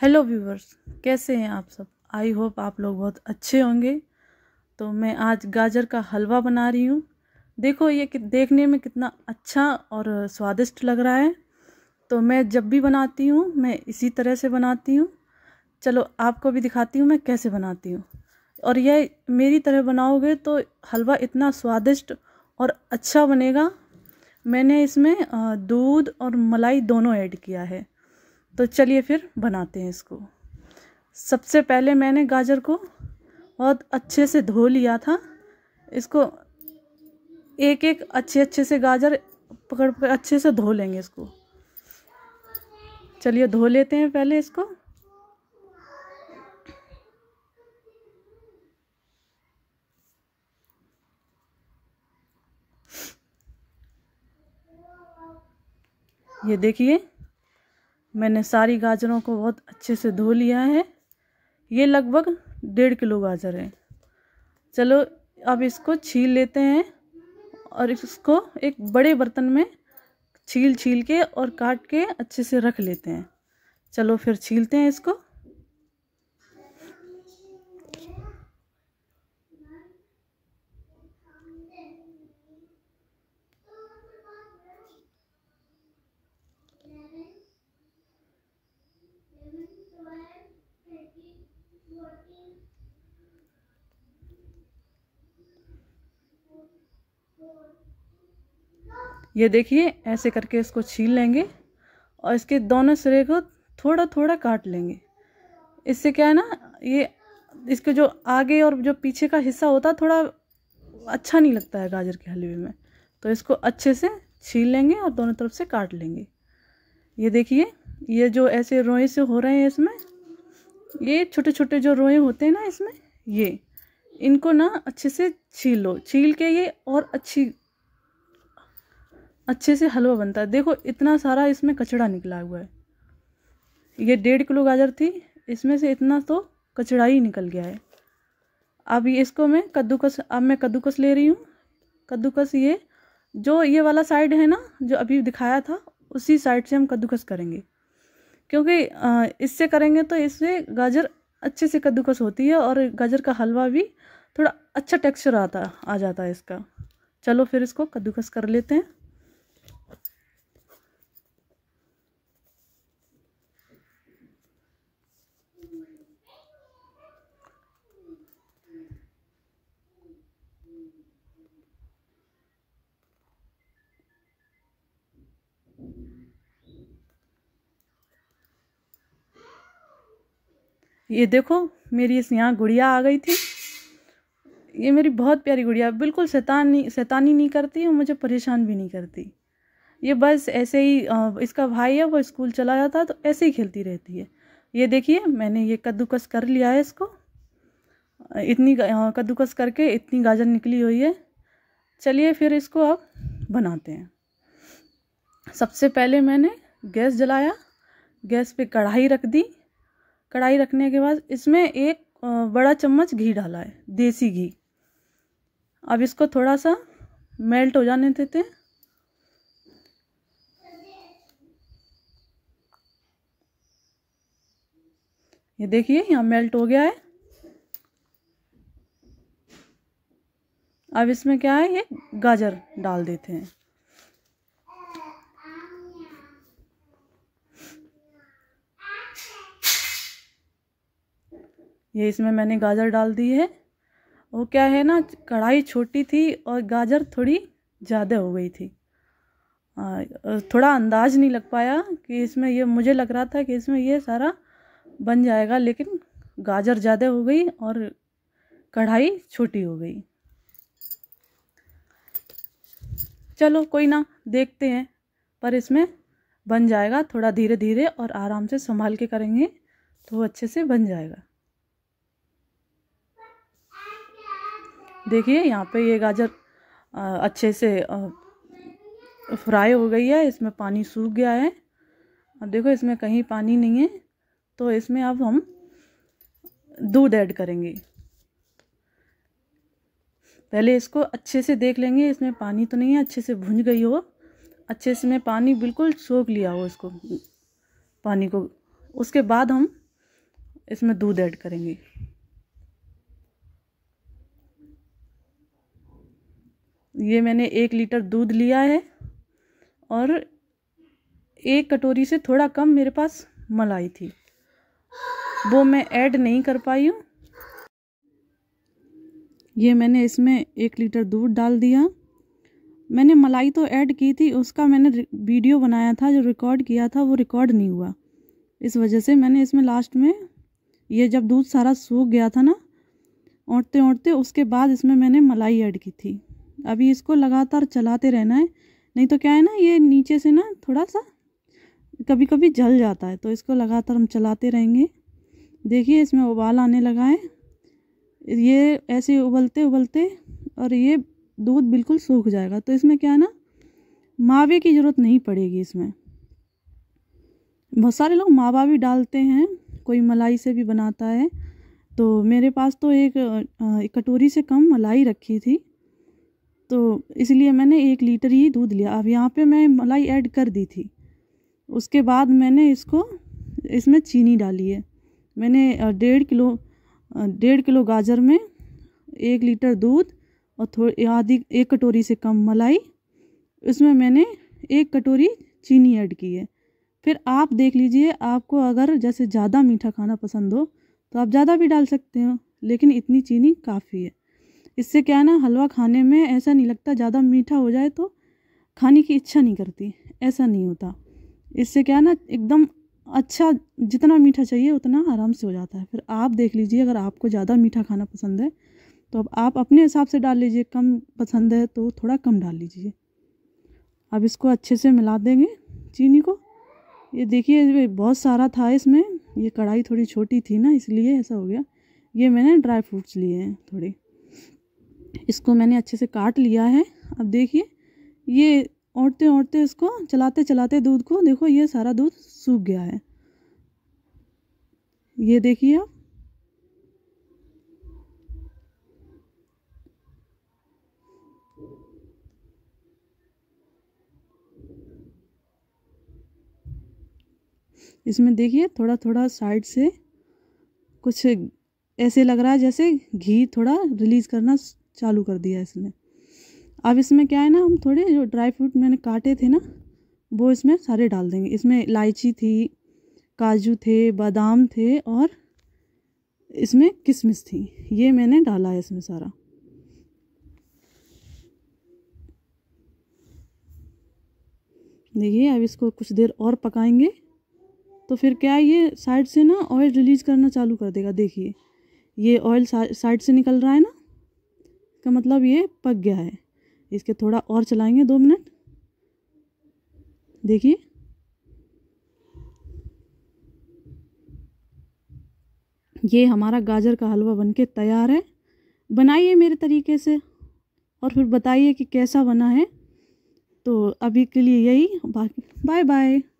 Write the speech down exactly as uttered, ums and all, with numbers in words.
Hello viewers, कैसे हैं आप सब। आई होप आप लोग बहुत अच्छे होंगे। तो मैं आज गाजर का हलवा बना रही हूँ। देखो ये कि देखने में कितना अच्छा और स्वादिष्ट लग रहा है। तो मैं जब भी बनाती हूँ मैं इसी तरह से बनाती हूँ। चलो आपको भी दिखाती हूँ मैं कैसे बनाती हूँ। और यह मेरी तरह बनाओगे तो हलवा इतना स्वादिष्ट और अच्छा बनेगा। मैंने इसमें दूध और मलाई दोनों ऐड किया है। तो चलिए फिर बनाते हैं इसको। सबसे पहले मैंने गाजर को बहुत अच्छे से धो लिया था। इसको एक एक अच्छे अच्छे से गाजर पकड़ पकड़ अच्छे से धो लेंगे इसको। चलिए धो लेते हैं पहले इसको। ये देखिए मैंने सारी गाजरों को बहुत अच्छे से धो लिया है। ये लगभग डेढ़ किलो गाजर है। चलो अब इसको छील लेते हैं और इसको एक बड़े बर्तन में छील छील के और काट के अच्छे से रख लेते हैं। चलो फिर छीलते हैं इसको। ये देखिए ऐसे करके इसको छील लेंगे और इसके दोनों सिरे को थोड़ा थोड़ा काट लेंगे। इससे क्या है ना, ये इसके जो आगे और जो पीछे का हिस्सा होता है थोड़ा अच्छा नहीं लगता है गाजर के हलवे में। तो इसको अच्छे से छील लेंगे और दोनों तरफ से काट लेंगे। ये देखिए ये जो ऐसे रोएं से हो रहे हैं इसमें, ये छोटे छोटे जो रोएं होते हैं ना इसमें, ये इनको ना अच्छे से छील लो। छील के ये और अच्छी अच्छे से हलवा बनता है। देखो इतना सारा इसमें कचड़ा निकला हुआ है। ये डेढ़ किलो गाजर थी, इसमें से इतना तो कचड़ा ही निकल गया है। अब ये इसको मैं कद्दूकस अब मैं कद्दूकस ले रही हूँ। कद्दूकस ये जो ये वाला साइड है ना, जो अभी दिखाया था उसी साइड से हम कद्दूकस करेंगे, क्योंकि इससे करेंगे तो इससे गाजर अच्छे से कद्दूकस होती है और गाजर का हलवा भी थोड़ा अच्छा टेक्सचर आता आ जाता है इसका। चलो फिर इसको कद्दूकस कर लेते हैं। ये देखो मेरी इस यहाँ गुड़िया आ गई थी। ये मेरी बहुत प्यारी गुड़िया, बिल्कुल शैतानी शैतानी नहीं करती और मुझे परेशान भी नहीं करती। ये बस ऐसे ही, इसका भाई है वो स्कूल चला जाता है तो ऐसे ही खेलती रहती है। ये देखिए मैंने ये कद्दूकस कर लिया है इसको। इतनी कद्दूकस करके इतनी गाजर निकली हुई है। चलिए फिर इसको अब बनाते हैं। सबसे पहले मैंने गैस जलाया, गैस पे कढ़ाई रख दी। कढ़ाई रखने के बाद इसमें एक बड़ा चम्मच घी डाला है, देसी घी। अब इसको थोड़ा सा मेल्ट हो जाने देते हैं। ये देखिए यहाँ मेल्ट हो गया है। अब इसमें क्या है, ये गाजर डाल देते हैं। ये इसमें मैंने गाजर डाल दी है। वो क्या है ना, कढ़ाई छोटी थी और गाजर थोड़ी ज़्यादा हो गई थी। आ, थोड़ा अंदाज नहीं लग पाया कि इसमें ये, मुझे लग रहा था कि इसमें ये सारा बन जाएगा, लेकिन गाजर ज़्यादा हो गई और कढ़ाई छोटी हो गई। चलो कोई ना, देखते हैं पर इसमें बन जाएगा। थोड़ा धीरे धीरे और आराम से संभाल के करेंगे तो अच्छे से बन जाएगा। देखिए यहाँ पे ये गाजर अच्छे से फ्राई हो गई है, इसमें पानी सूख गया है। अब देखो इसमें कहीं पानी नहीं है। तो इसमें अब हम दूध ऐड करेंगे। पहले इसको अच्छे से देख लेंगे इसमें पानी तो नहीं है, अच्छे से भुन गई हो, अच्छे से में पानी बिल्कुल सोख लिया हो इसको, पानी को। उसके बाद हम इसमें दूध ऐड करेंगे। ये मैंने एक लीटर दूध लिया है और एक कटोरी से थोड़ा कम मेरे पास मलाई थी, वो मैं ऐड नहीं कर पाई हूँ। ये मैंने इसमें एक लीटर दूध डाल दिया। मैंने मलाई तो ऐड की थी, उसका मैंने वीडियो बनाया था, जो रिकॉर्ड किया था वो रिकॉर्ड नहीं हुआ, इस वजह से मैंने इसमें लास्ट में ये जब दूध सारा सूख गया था ना औंटते औंटते, उसके बाद इसमें मैंने मलाई ऐड की थी। अभी इसको लगातार चलाते रहना है, नहीं तो क्या है ना, ये नीचे से ना थोड़ा सा कभी कभी जल जाता है, तो इसको लगातार हम चलाते रहेंगे। देखिए इसमें उबाल आने लगा है। ये ऐसे उबलते उबलते और ये दूध बिल्कुल सूख जाएगा, तो इसमें क्या है ना, मावे की ज़रूरत नहीं पड़ेगी। इसमें बहुत सारे लोग मावा भी डालते हैं, कोई मलाई से भी बनाता है, तो मेरे पास तो एक, एक कटोरी से कम मलाई रखी थी, तो इसलिए मैंने एक लीटर ही दूध लिया। अब यहाँ पे मैं मलाई ऐड कर दी थी, उसके बाद मैंने इसको इसमें चीनी डाली है। मैंने डेढ़ किलो डेढ़ किलो गाजर में एक लीटर दूध और थोड़ी आधी एक कटोरी से कम मलाई, इसमें मैंने एक कटोरी चीनी ऐड की है। फिर आप देख लीजिए, आपको अगर जैसे ज़्यादा मीठा खाना पसंद हो तो आप ज़्यादा भी डाल सकते हो, लेकिन इतनी चीनी काफ़ी है। इससे क्या है ना, हलवा खाने में ऐसा नहीं लगता, ज़्यादा मीठा हो जाए तो खाने की इच्छा नहीं करती, ऐसा नहीं होता। इससे क्या है ना, एकदम अच्छा, जितना मीठा चाहिए उतना आराम से हो जाता है। फिर आप देख लीजिए, अगर आपको ज़्यादा मीठा खाना पसंद है तो अब आप अपने हिसाब से डाल लीजिए, कम पसंद है तो थोड़ा कम डाल लीजिए। अब इसको अच्छे से मिला देंगे चीनी को। ये देखिए बहुत सारा था इसमें, ये कढ़ाई थोड़ी छोटी थी ना इसलिए ऐसा हो गया। ये मैंने ड्राई फ्रूट्स लिए हैं थोड़े, इसको मैंने अच्छे से काट लिया है। अब देखिए ये औंटते औंटते, इसको चलाते चलाते दूध को, देखो ये सारा दूध सूख गया है। ये देखिए आप, इसमें देखिए थोड़ा थोड़ा साइड से कुछ ऐसे लग रहा है जैसे घी थोड़ा रिलीज़ करना चालू कर दिया इसने। अब इसमें क्या है ना, हम थोड़े जो ड्राई फ्रूट मैंने काटे थे ना वो इसमें सारे डाल देंगे। इसमें इलायची थी, काजू थे, बादाम थे और इसमें किशमिश थी, ये मैंने डाला है इसमें सारा। देखिए अब इसको कुछ देर और पकाएंगे तो फिर क्या, ये साइड से ना ऑयल रिलीज़ करना चालू कर देगा। देखिए ये ऑयल साइड से निकल रहा है ना, इसका मतलब ये पक गया है। इसके थोड़ा और चलाएंगे दो मिनट। देखिए ये हमारा गाजर का हलवा बनके तैयार है। बनाइए मेरे तरीके से और फिर बताइए कि कैसा बना है। तो अभी के लिए यही, बाकी बाय बाय।